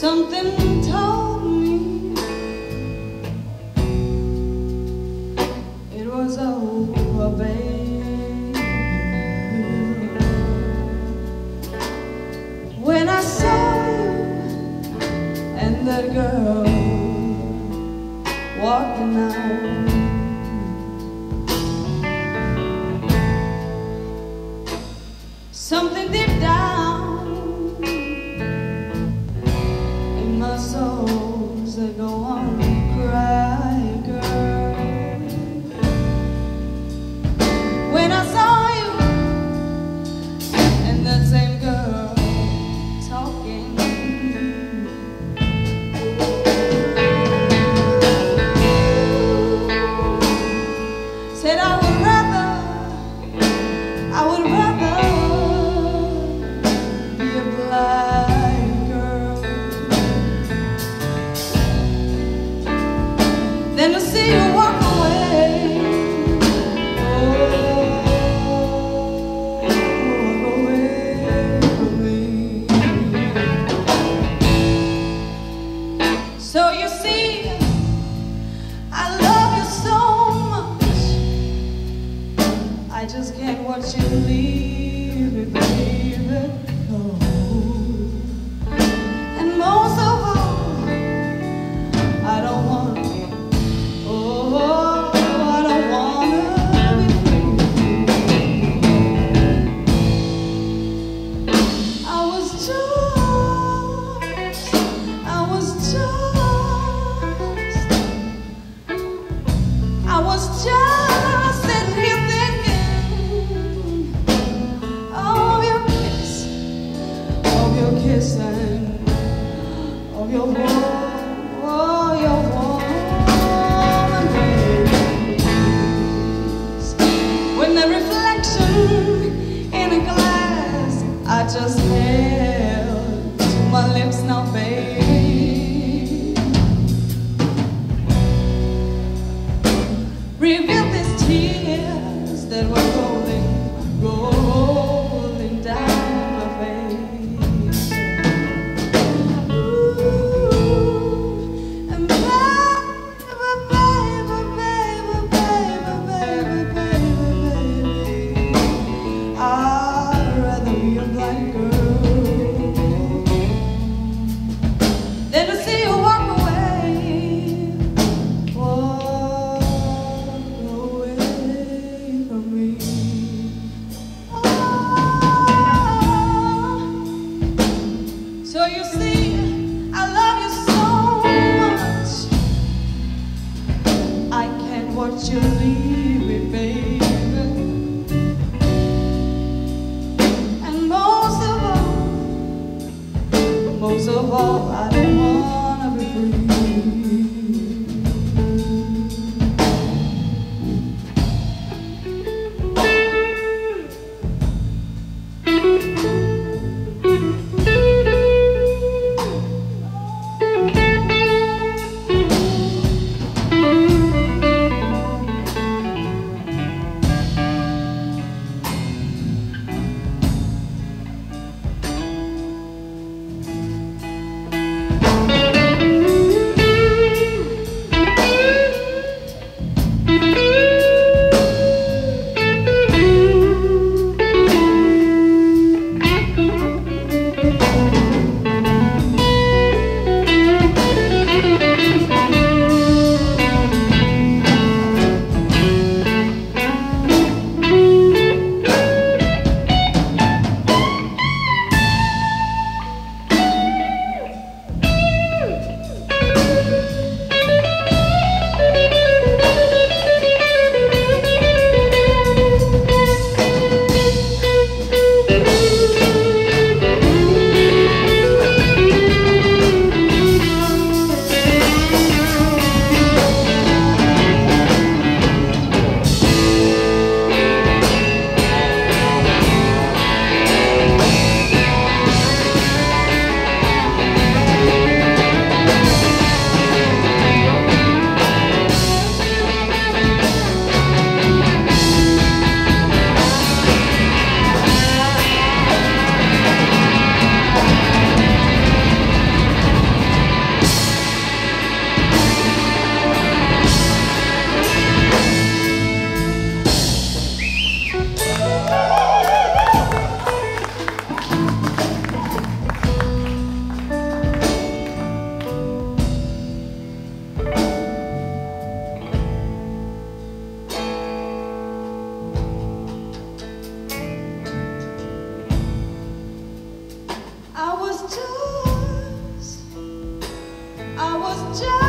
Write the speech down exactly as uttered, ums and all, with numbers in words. Something told me it was over, babe. When I saw you and that girl walking out, something deep down in my soul said, go on, cry, girl. When I saw you and that same girl talking, said I would rather, I would rather be a blind girl than to see you walk away. Oh, walk away from me. So you see, I love you so I just can't watch you leave me, baby. Oh. And most of all, I don't want to. Oh, I don't want to be free. I was just, I was just, I was just. Kissing of your warm, oh, your warm embrace. When the reflection in a glass, I just held to my lips now, babe. Reveal these tears that were rolling, rolling down. So you see, I love you so much I can't watch you leave me, baby. And most of all, most of all, I don't wanna be free. just